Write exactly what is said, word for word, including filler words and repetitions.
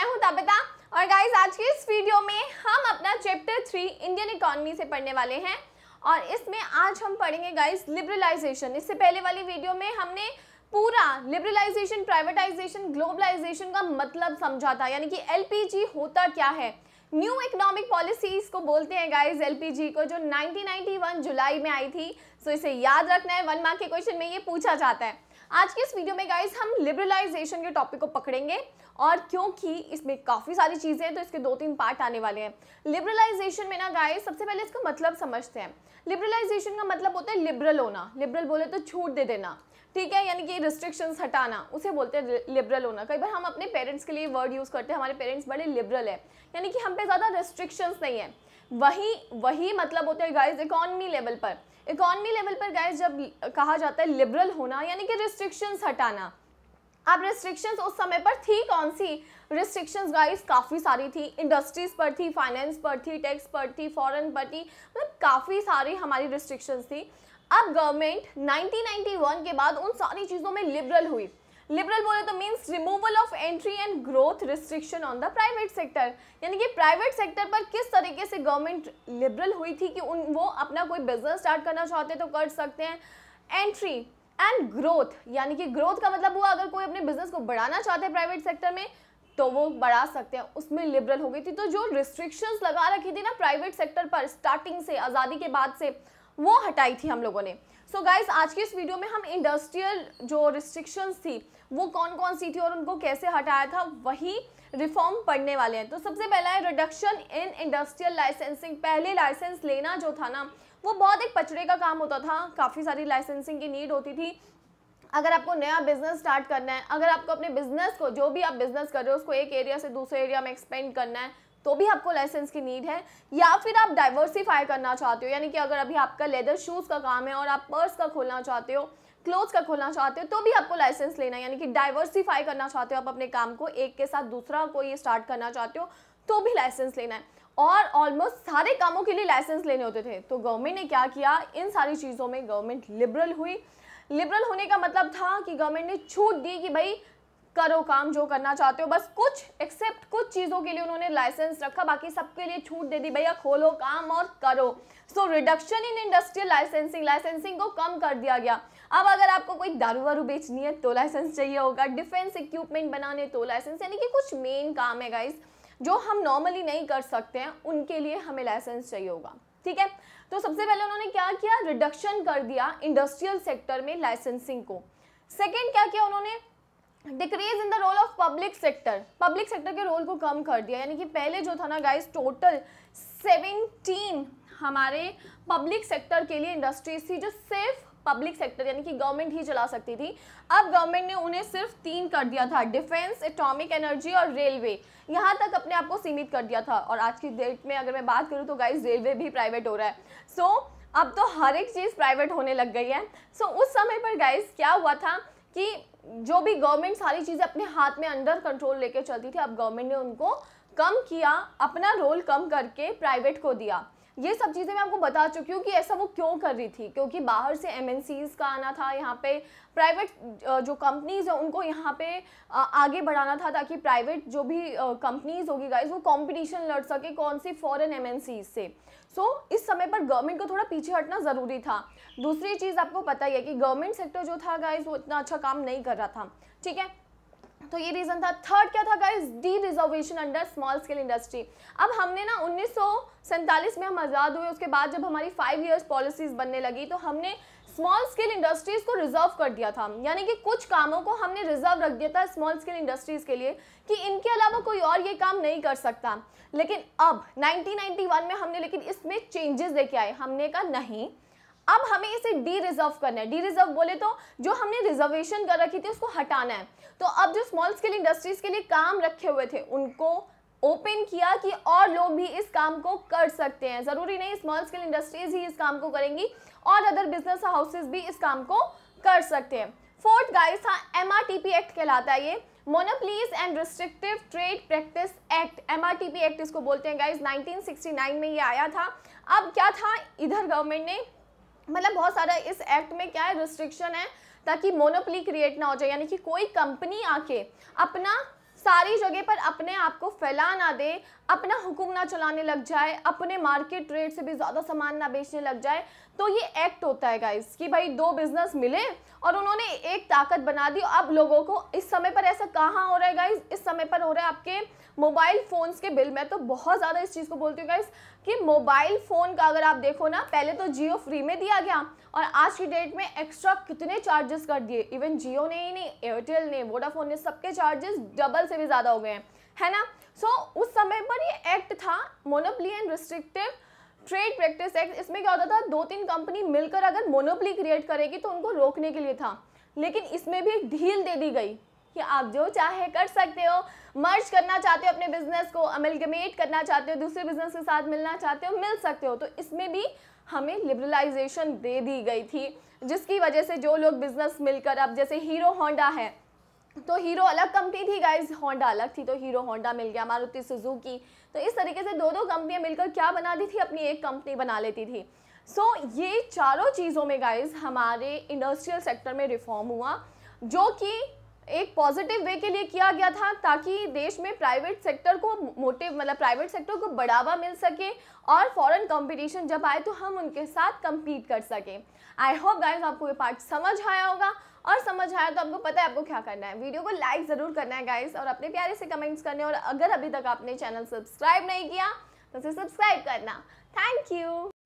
मैं हूं तबिता और गाइस आज के इस वीडियो में हम अपना चैप्टर थ्री इंडियन इकोनॉमी से पढ़ने वाले हैं और इसमें आज हम पढ़ेंगे गाइस लिबरलाइजेशन। इससे पहले वाली वीडियो में हमने पूरा लिबरलाइजेशन, प्राइवेटाइजेशन, ग्लोबलाइजेशन का मतलब समझा था, यानी कि एलपीजी होता क्या है। न्यू इकोनॉमिक पॉलिसीज को बोलते हैं गाइस एलपीजी को, जो नाइनटीन नाइंटी वन जुलाई में आई थी। सो इसे याद रखना है, वन मार्क के क्वेश्चन में ये पूछा जाता है। आज के इस वीडियो में गाइस हम लिबरलाइजेशन के टॉपिक को पकड़ेंगे और क्योंकि इसमें काफ़ी सारी चीज़ें हैं तो इसके दो तीन पार्ट आने वाले हैं। लिबरलाइजेशन में ना गाइस सबसे पहले इसका मतलब समझते हैं। लिबरलाइजेशन का मतलब होता है लिबरल होना। लिबरल बोले तो छूट दे देना, ठीक है, यानी कि रिस्ट्रिक्शंस हटाना, उसे बोलते हैं लिबरल होना। कई बार हम अपने पेरेंट्स के लिए वर्ड यूज़ करते हैं, हमारे पेरेंट्स बड़े लिबरल है, यानी कि हम पे ज़्यादा रिस्ट्रिक्शंस नहीं है। वही वही मतलब होता है गाइस इकोनॉमी लेवल पर। इकोनॉमी लेवल पर गाइस जब कहा जाता है लिबरल होना, यानी कि रिस्ट्रिक्शंस हटाना। अब रिस्ट्रिक्शंस उस समय पर थी कौन सी रिस्ट्रिक्शंस गाइस? काफ़ी सारी थी, इंडस्ट्रीज़ पर थी, फाइनेंस पर थी, टैक्स पर थी, फॉरेन पर थी, मतलब काफ़ी सारी हमारी रिस्ट्रिक्शंस थी। अब गवर्नमेंट नाइनटीन नाइंटी वन के बाद उन सारी चीज़ों में लिबरल हुई। लिबरल बोले तो means removal of entry and growth restriction on the private sector, यानी कि प्राइवेट सेक्टर पर किस तरीके से गवर्नमेंट लिबरल हुई थी कि उन वो अपना कोई बिजनेस स्टार्ट करना चाहते तो कर सकते हैं। एंट्री एंड ग्रोथ, यानी कि ग्रोथ का मतलब हुआ अगर कोई अपने बिजनेस को बढ़ाना चाहते हैं प्राइवेट सेक्टर में तो वो बढ़ा सकते हैं, उसमें लिबरल हो गई थी। तो जो रिस्ट्रिक्शंस लगा रखी थी ना प्राइवेट सेक्टर पर स्टार्टिंग से, आज़ादी के बाद से, वो हटाई थी हम लोगों ने। सो so गाइस आज के इस वीडियो में हम इंडस्ट्रियल जो रिस्ट्रिक्शंस थी वो कौन कौन सी थी और उनको कैसे हटाया था, वही रिफॉर्म पढ़ने वाले हैं। तो सबसे पहला है रिडक्शन इन इंडस्ट्रियल लाइसेंसिंग। पहले लाइसेंस लेना जो था ना वो बहुत एक पचड़े का काम होता था, काफ़ी सारी लाइसेंसिंग की नीड होती थी। अगर आपको नया बिजनेस स्टार्ट करना है, अगर आपको अपने बिजनेस को, जो भी आप बिजनेस कर रहे हो, उसको एक एरिया से दूसरे एरिया में एक्सपेंड करना है तो भी आपको लाइसेंस की नीड है। या फिर आप डाइवर्सिफाई करना चाहते हो, यानी कि अगर अभी आपका लेदर शूज़ का काम है और आप पर्स का खोलना चाहते हो, क्लोथ्स का खोलना चाहते हो, तो भी आपको लाइसेंस लेना है, यानी कि डाइवर्सिफाई करना चाहते हो, आप अपने काम को एक के साथ दूसरा कोई स्टार्ट करना चाहते हो तो भी लाइसेंस लेना है। और ऑलमोस्ट सारे कामों के लिए लाइसेंस लेने होते थे। तो गवर्नमेंट ने क्या किया, इन सारी चीज़ों में गवर्नमेंट लिबरल हुई। लिबरल होने का मतलब था कि गवर्नमेंट ने छूट दी कि भाई करो काम जो करना चाहते हो, बस कुछ एक्सेप्ट कुछ चीज़ों के लिए उन्होंने लाइसेंस रखा, बाकी सबके लिए छूट दे दी, भैया खोलो काम और करो। So reduction in industrial licensing, licensing को कम कर दिया गया। अब अगर आपको कोई दारू वारू बेचनी है तो लाइसेंस चाहिए होगा, डिफेंस इक्विपमेंट बनाने तो लाइसेंस, यानी कि कुछ मेन काम है गाइज जो हम नॉर्मली नहीं कर सकते हैं, उनके लिए हमें लाइसेंस चाहिए होगा, ठीक है। तो सबसे पहले उन्होंने क्या किया, रिडक्शन कर दिया इंडस्ट्रियल सेक्टर में लाइसेंसिंग को। सेकेंड क्या किया उन्होंने, decrease in the role of public sector. Public sector के रोल को कम कर दिया, यानी कि पहले जो था ना गाइस टोटल सेवेंटीन हमारे पब्लिक सेक्टर के लिए इंडस्ट्रीज थी जो सिर्फ पब्लिक सेक्टर यानी कि गवर्नमेंट ही चला सकती थी। अब गवर्नमेंट ने उन्हें सिर्फ तीन कर दिया था, डिफेंस, एटॉमिक एनर्जी और रेलवे, यहाँ तक अपने आप को सीमित कर दिया था। और आज की डेट में अगर मैं बात करूँ तो गाइस रेलवे भी प्राइवेट हो रहा है। सो so, अब तो हर एक चीज़ प्राइवेट होने लग गई है। सो so, उस समय पर गाइस क्या हुआ था कि जो भी गवर्नमेंट सारी चीज़ें अपने हाथ में अंडर कंट्रोल लेके चलती थी, अब गवर्नमेंट ने उनको कम किया, अपना रोल कम करके प्राइवेट को दिया। ये सब चीज़ें मैं आपको बता चुकी हूँ कि ऐसा वो क्यों कर रही थी, क्योंकि बाहर से एमएनसीज़ का आना था, यहाँ पे प्राइवेट जो कंपनीज़ हैं उनको यहाँ पे आगे बढ़ाना था, ताकि प्राइवेट जो भी कंपनीज़ होगी गाइज वो कंपटीशन लड़ सके कौन सी, फॉरेन एमएनसीज़ से। सो so, इस समय पर गवर्नमेंट को थोड़ा पीछे हटना ज़रूरी था। दूसरी चीज़ आपको पता ही है कि गवर्नमेंट सेक्टर जो था गाइज वो इतना अच्छा काम नहीं कर रहा था, ठीक है, तो ये रीज़न था। थर्ड क्या था guys, dereservation under small scale industry. अब हमने ना उन्नीस सौ सैंतालीस में हम आज़ाद हुए, उसके बाद जब हमारी फाइव ईयर्स पॉलिसीज़ बनने लगी तो हमने स्मॉल स्केल इंडस्ट्रीज़ को रिजर्व कर दिया था, यानी कि कुछ कामों को हमने रिजर्व रख दिया था स्मॉल स्केल इंडस्ट्रीज़ के लिए कि इनके अलावा कोई और ये काम नहीं कर सकता। लेकिन अब नाइनटीन नाइंटी वन में हमने लेकिन इसमें चेंजेस लेके आए, हमने कहा नहीं, अब हमें इसे डी रिजर्व करना है। डी रिजर्व बोले तो जो हमने रिजर्वेशन कर रखी थी उसको हटाना है। तो अब जो स्मॉल स्केल इंडस्ट्रीज़ के लिए काम रखे हुए थे उनको ओपन किया कि और लोग भी इस काम को कर सकते हैं, ज़रूरी नहीं स्मॉल स्केल इंडस्ट्रीज़ ही इस काम को करेंगी, और अदर बिजनेस हाउसेस भी इस काम को कर सकते हैं। फोर्थ गाइस था एमआरटीपी एक्ट कहलाता है ये, monopolies and restrictive trade practice act, MRTP act इसको बोलते हैं गाइस। नाइनटीन सिक्सटी नाइन में ये आया था। अब क्या था, इधर गवर्नमेंट ने मतलब बहुत सारा इस एक्ट में क्या है, रिस्ट्रिक्शन है, ताकि मोनोपोली क्रिएट ना हो जाए, यानी कि कोई कंपनी आके अपना सारी जगह पर अपने आप को फैला ना दे, अपना हुकुम ना चलाने लग जाए, अपने मार्केट रेट से भी ज़्यादा सामान ना बेचने लग जाए। तो ये एक्ट होता है गाइस कि भाई दो बिजनेस मिले और उन्होंने एक ताकत बना दी। अब लोगों को इस समय पर ऐसा कहाँ हो रहा है गाइस, इस समय पर हो रहा है आपके मोबाइल फ़ोन्स के बिल में। तो बहुत ज़्यादा इस चीज़ को बोलती हूँ गाइस कि मोबाइल फ़ोन का अगर आप देखो ना, पहले तो जियो फ्री में दिया गया और आज की डेट में एक्स्ट्रा कितने चार्जेस कर दिए। इवन जियो ने ही नहीं, एयरटेल ने, वोडाफोन ने, सबके चार्जेस डबल से भी ज़्यादा हो गए हैं, है ना। सो so, उस समय पर ये एक्ट था monopoly and restrictive trade practice act. इसमें क्या होता था, दो तीन कंपनी मिलकर अगर मोनोपोली क्रिएट करेगी तो उनको रोकने के लिए था। लेकिन इसमें भी एक ढील दे दी गई कि आप जो चाहे कर सकते हो, मर्ज करना चाहते हो अपने बिजनेस को, अमेलगमेट करना चाहते हो, दूसरे बिजनेस के साथ मिलना चाहते हो, मिल सकते हो। तो इसमें भी हमें लिबरलाइजेशन दे दी गई थी, जिसकी वजह से जो लोग बिजनेस मिलकर, अब जैसे हीरो होंडा है, तो हीरो अलग कंपनी थी गाइज, होंडा अलग थी, तो हीरो होंडा मिल गया, मारुति सुजुकी। तो इस तरीके से दो दो कंपनियां मिलकर क्या बना दी थी, अपनी एक कंपनी बना लेती थी। सो so, ये चारों चीज़ों में गाइज हमारे इंडस्ट्रियल सेक्टर में रिफॉर्म हुआ, जो कि एक पॉजिटिव वे के लिए किया गया था, ताकि देश में प्राइवेट सेक्टर को मोटिव मतलब प्राइवेट सेक्टर को बढ़ावा मिल सके और फॉरेन कंपटीशन जब आए तो हम उनके साथ कम्पीट कर सकें। आई होप गाइस आपको ये पार्ट समझ आया होगा, और समझ आया तो आपको पता है आपको क्या करना है। वीडियो को लाइक ज़रूर करना है गाइस, और अपने प्यारे से कमेंट्स करने, और अगर अभी तक आपने चैनल सब्सक्राइब नहीं किया तो उसे सब्सक्राइब करना। Thank you.